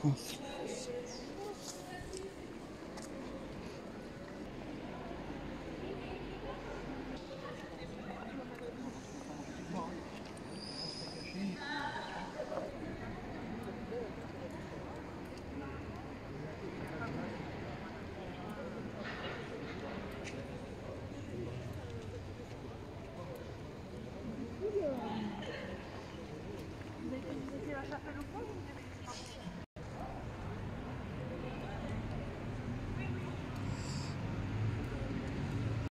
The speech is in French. quoi. Vous avez fait la chapelle au fond ?